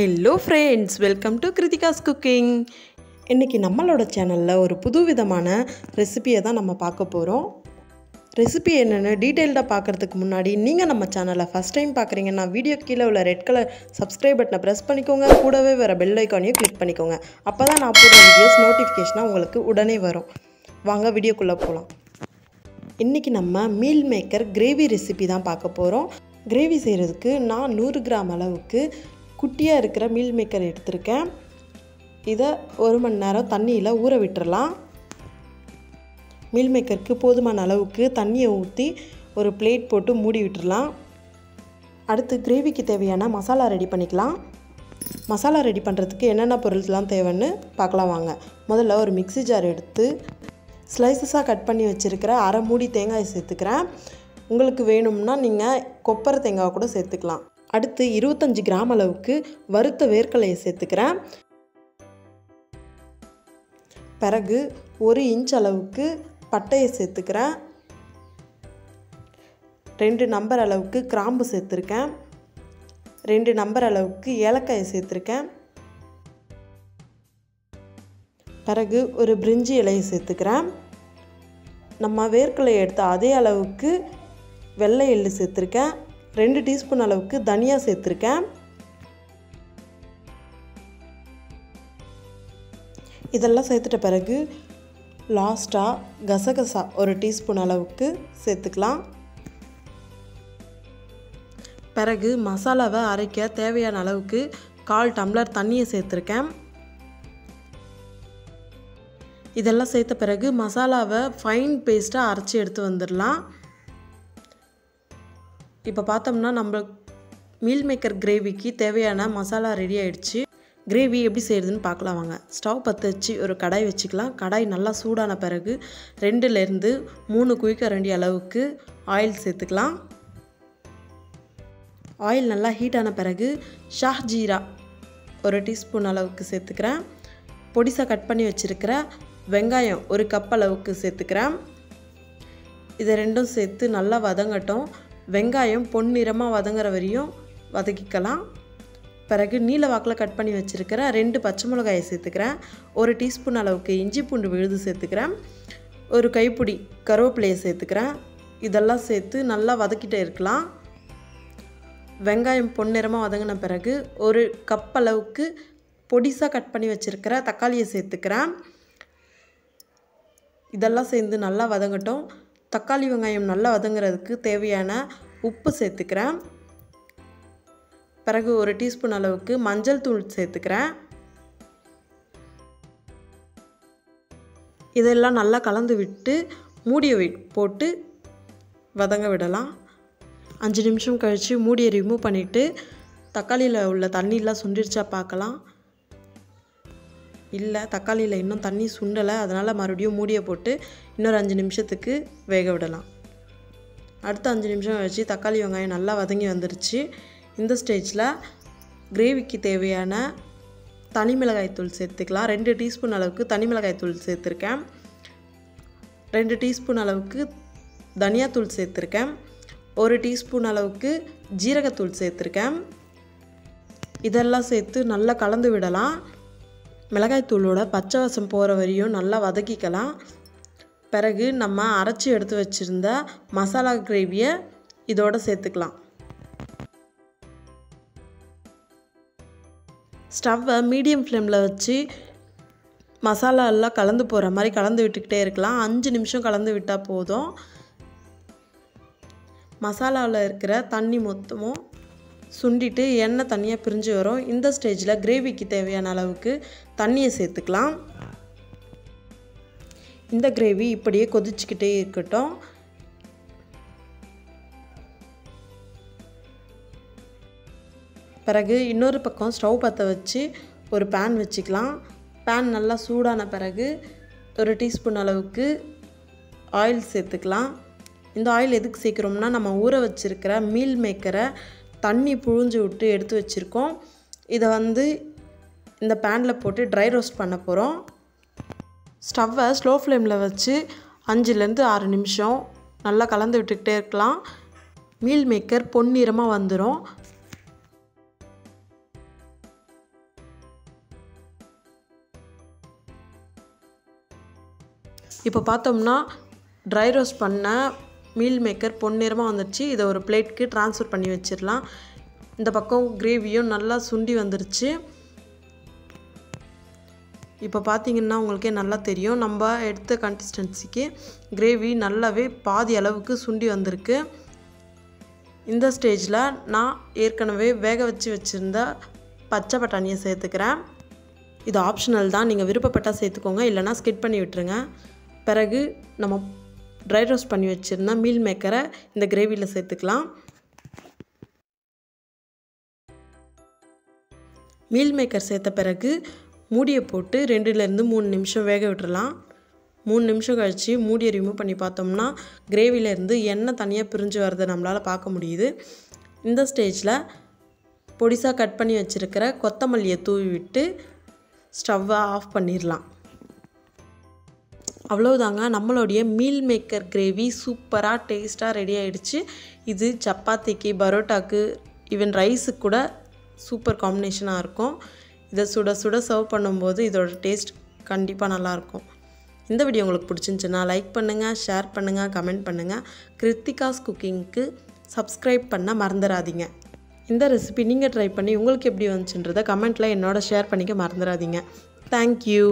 Hello friends, welcome to Kritika's Cooking. இன்னைக்கு நம்மளோட சேனல்ல ஒரு புதுவிதமான ரெசிபியை தான் நம்ம பார்க்க போறோம். ரெசிபி என்னன்னு டீடைல்டா பார்க்கிறதுக்கு முன்னாடி நீங்க நம்ம சேனலை ஃபர்ஸ்ட் டைம் பார்க்கறீங்கன்னா வீடியோ கீழ உள்ள ரெட் கலர் Subscribe பட்டனை பிரஸ் பண்ணிக்கோங்க. கூடவே வேற பெல் ஐகானையும் கிளிக் பண்ணிக்கோங்க. அப்பதான் நான் போடுற வீடியோஸ் நோட்டிஃபிகேஷனா உங்களுக்கு உடனே வரும். வாங்க வீடியோக்குள்ள போலாம். இன்னைக்கு நம்ம மீல் மேக்கர் கிரேவி ரெசிபி தான் பார்க்க போறோம். கிரேவி செய்யறதுக்கு நான் 100 கிராம் அளவுக்கு குட்டியா இருக்கிற மீல் மேக்கர் எடுத்துர்க்கேன். இத 1 மணி நேரம் தண்ணியில ஊற விட்டுறலாம். மீல் மேக்கருக்கு போதுமான அளவுக்கு தண்ணியை ஊத்தி ஒரு பிளேட் போட்டு மூடி விட்டுறலாம். அடுத்து கிரேவிக்கு தேவையான மசாலா ரெடி பண்ணிக்கலாம். மசாலா ரெடி பண்றதுக்கு என்னென்ன பொருட்கள்லாம் தேவைன்னு பார்க்கலாம் வாங்க. முதல்ல ஒரு மிக்ஸி ஜார் எடுத்து ஸ்லைசஸா கட் பண்ணி வச்சிருக்கிற அரை மூடி தேங்காய் சேர்த்துக்கறேன். உங்களுக்கு வேணும்னா நீங்க கொப்பர தேங்காய் கூட சேர்த்துக்கலாம். அடுத்து 25 கிராம் அளவுக்கு வறுத்த வேர்க்கடலையை சேர்த்துக்கறேன். பிறகு 1 இன்ச் அளவுக்கு பட்டையை சேர்த்துக்கறேன். 2 நம்பர் அளவுக்கு கிராம்பு சேர்த்துக்கேன். 2 நம்பர் அளவுக்கு ஏலக்காயை சேர்த்துக்கேன். பிறகு ஒரு பிரிஞ்சி இலையை சேர்த்துக்கறேன். நம்ம வேர்க்கடலை எடுத்த அதே அளவுக்கு வெள்ளை எள்ளு சேர்த்துக்கேன். 2 டீஸ்பூன் அளவுக்கு தனியா சேர்த்துக்கேன். இதெல்லாம் சேர்த்துட்ட பிறகு லாஸ்டா கசகசா 1 டீஸ்பூன் அளவுக்கு சேர்த்துக்கலாம். பிறகு மசாலாவை அரைக்க தேவையான அளவுக்கு 1/4 டம்ளர் தண்ணியை சேர்த்துக்கேன். இதெல்லாம் சேர்த்த பிறகு மசாலாவை ஃபைன் பேஸ்டா அரைச்சு எடுத்து வந்துடலாம். இப்போ பார்த்தோம்னா நம்ம மீல் மேக்கர் கிரேவிக்கு தேவையான மசாலா ரெடி ஆயிடுச்சு. கிரேவி எப்படி செய்யறதுன்னு பார்க்கலாம் வாங்க. ஸ்டவ் பற்ற வச்சு ஒரு கடாய் வச்சுக்கலாம். கடாய் நல்லா சூடான பிறகு 2ல இருந்து 3 குழிக்கரண்டி அளவுக்கு ஆயில் சேர்த்துக்கலாம். ஆயில் நல்லா ஹீட் ஆன பிறகு ஷாஹ்ஜீரா 1 டீஸ்பூன் அளவுக்கு சேர்த்துக்கிறேன். பொடிசா கட் பண்ணி வச்சிருக்கிற வெங்காயம் 1 கப் அளவுக்கு சேர்த்துக்கிறேன். இத ரெண்டும் சேர்த்து நல்லா வதங்கட்டும். வெங்காயம் பொன்னிறமா வதங்கற வரையும் வதக்கிக்கலாம். பிறகு நீல வாக்குல கட் பண்ணி வச்சிருக்கிற 2 பச்சை மிளகாயை சேர்த்துக்கிறேன். 1 டீஸ்பூன் அளவுக்கு இஞ்சி பூண்டு விழுது சேர்த்துக்கிறேன். 1 கைப்பிடி கருவேப்பிலையை சேர்த்துக்கிறேன். இதெல்லாம் சேர்த்து நல்லா வதக்கிட்டே இருக்கலாம். வெங்காயம் பொன்னிறமா வதங்கின பிறகு 1 கப் அளவுக்கு பொடிசா கட் பண்ணி வச்சிருக்கிற தக்காளியை சேர்த்துக்கிறேன். இதெல்லாம் சேர்ந்து நல்லா வதங்கட்டும். தக்காளி வெங்காயம் நல்லா வதங்கிறதுக்கு தேவையான உப்பு சேர்த்துக்கிறேன். பிறகு 1 டீஸ்பூன் அளவுக்கு மஞ்சள் தூள் சேர்த்துக்கிறேன். இதெல்லாம் நல்லா கலந்து விட்டு மூடியை போட்டு வதங்க விடலாம். 5 நிமிஷம் கழிச்சு மூடியை ரிமூவ் பண்ணிட்டு தக்காளியில் உள்ள தண்ணியெல்லாம் சுண்டிருச்சா பார்க்கலாம். இல்லை, தக்காளியில் இன்னும் தண்ணி சுண்டலை, அதனால் மறுபடியும் மூடியை போட்டு இன்னொரு 5 நிமிஷத்துக்கு வேக விடலாம். அடுத்த 5 நிமிஷம் கழிச்சு தக்காளி வெங்காயம் நல்லா வதங்கி வந்துருச்சு. இந்த ஸ்டேஜில் கிரேவிக்கு தேவையான தனி மிளகாய்த்தூள் சேர்த்துக்கலாம். 2 டீஸ்பூன் அளவுக்கு தனி மிளகாய்த்தூள் சேர்த்துருக்கேன். 2 டீஸ்பூன் அளவுக்கு தனியாத்தூள் சேர்த்துருக்கேன். 1 டீஸ்பூன் அளவுக்கு ஜீரகத்தூள் சேர்த்துருக்கேன். இதெல்லாம் சேர்த்து நல்லா கலந்து விடலாம். மிளகாய்த்தூளோட பச்சை வாசம் போகிற வரையும் நல்லா வதக்கிக்கலாம். பிறகு நம்ம அரைச்சி எடுத்து வச்சுருந்த மசாலா கிரேவியை இதோடு சேர்த்துக்கலாம். ஸ்டவ்வை மீடியம் ஃப்ளேமில் வச்சு மசாலா எல்லாம் கலந்து போகிற மாதிரி கலந்து விட்டுக்கிட்டே இருக்கலாம். 5 நிமிஷம் கலந்து விட்டால் போதும். மசாலாவில் இருக்கிற தண்ணி மொத்தமும் சுண்டிட்டு எண்ணெய் தனியாக பிரிஞ்சு வரும். இந்த ஸ்டேஜில் கிரேவிக்கு தேவையான அளவுக்கு தண்ணியை சேர்த்துக்கலாம். இந்த கிரேவி இப்படியே கொதிச்சுக்கிட்டே இருக்கட்டும். பிறகு இன்னொரு பக்கம் ஸ்டவ் பற்ற வச்சு ஒரு பேன் வச்சுக்கலாம். பேன் நல்லா சூடான பிறகு 1 டீஸ்பூன் அளவுக்கு ஆயில் சேர்த்துக்கலாம். இந்த ஆயில் எதுக்கு சேர்க்கிறோம்னா நம்ம ஊற வச்சிருக்கிற மீல் மேக்கரை தண்ணி புழிஞ்சு விட்டு எடுத்து வச்சுருக்கோம். இதை இந்த பேனில் போட்டு ட்ரை ரோஸ்ட் பண்ண போகிறோம். ஸ்டவ்வை ஸ்லோ ஃப்ளேமில் வச்சு 5லேருந்து 6 நிமிஷம் நல்லா கலந்து விட்டுக்கிட்டே இருக்கலாம். மீல் மேக்கர் பொன்னிறமாக வந்துடும். இப்போ பார்த்தோம்னா ட்ரை ரோஸ்ட் பண்ண மீல் மேக்கர் பொன்னிறமாக வந்துடுச்சு. இதை ஒரு பிளேட்டுக்கு ட்ரான்ஸ்ஃபர் பண்ணி வச்சிடலாம். இந்த பக்கம் கிரேவியும் நல்லா சுண்டி வந்துடுச்சு. இப்போ பார்த்தீங்கன்னா உங்களுக்கே நல்லா தெரியும், நம்ம எடுத்த கன்சிஸ்டன்சிக்கு கிரேவி நல்லாவே பாதி அளவுக்கு சுண்டி வந்திருக்கு. இந்த ஸ்டேஜில் நான் ஏற்கனவே வேக வச்சுருந்த பச்சை பட்டாணியை சேர்த்துக்கிறேன். இது ஆப்ஷனல் தான், நீங்கள் விருப்பப்பட்டால் சேர்த்துக்கோங்க, இல்லைனா ஸ்கிப் பண்ணி விட்டுருங்க. பிறகு நம்ம ட்ரை ரோஸ்ட் பண்ணி வச்சுருந்தா மீல் மேக்கரை இந்த கிரேவியில் சேர்த்துக்கலாம். மீல் மேக்கர் சேர்த்த பிறகு மூடியை போட்டு 2லேருந்து 3 நிமிஷம் வேக விட்டுடலாம். 3 நிமிஷம் கழித்து மூடியை ரிமூவ் பண்ணி பார்த்தோம்னா கிரேவிலேருந்து எண்ணெய் தனியாக பிரிஞ்சு வரதை நம்மளால் பார்க்க முடியுது. இந்த ஸ்டேஜில் பொடிசாக கட் பண்ணி வச்சுருக்கிற கொத்தமல்லியை தூவி விட்டு ஸ்டவ்வை ஆஃப் பண்ணிடலாம். அவ்வளோதாங்க, நம்மளுடைய மீல் மேக்கர் கிரேவி சூப்பராக டேஸ்ட்டாக ரெடி ஆகிடுச்சு. இது சப்பாத்திக்கு, பரோட்டாக்கு, ஈவன் ரைஸுக்கு கூட சூப்பர் காம்பினேஷனாக இருக்கும். இதை சுட சுட சர்வ் பண்ணும்போது இதோட டேஸ்ட் கண்டிப்பாக நல்லாயிருக்கும். இந்த வீடியோ உங்களுக்கு பிடிச்சிருந்துச்சுன்னா லைக் பண்ணுங்கள், ஷேர் பண்ணுங்கள், கமெண்ட் பண்ணுங்கள். கிருத்திகாஸ் குக்கிங்க்கு சப்ஸ்கிரைப் பண்ண மறந்துடாதீங்க. இந்த ரெசிபி நீங்கள் ட்ரை பண்ணி உங்களுக்கு எப்படி வந்துச்சுன்றதை கமெண்ட்டில் என்னோட ஷேர் பண்ணிக்க மறந்துடாதீங்க. தேங்க்யூ.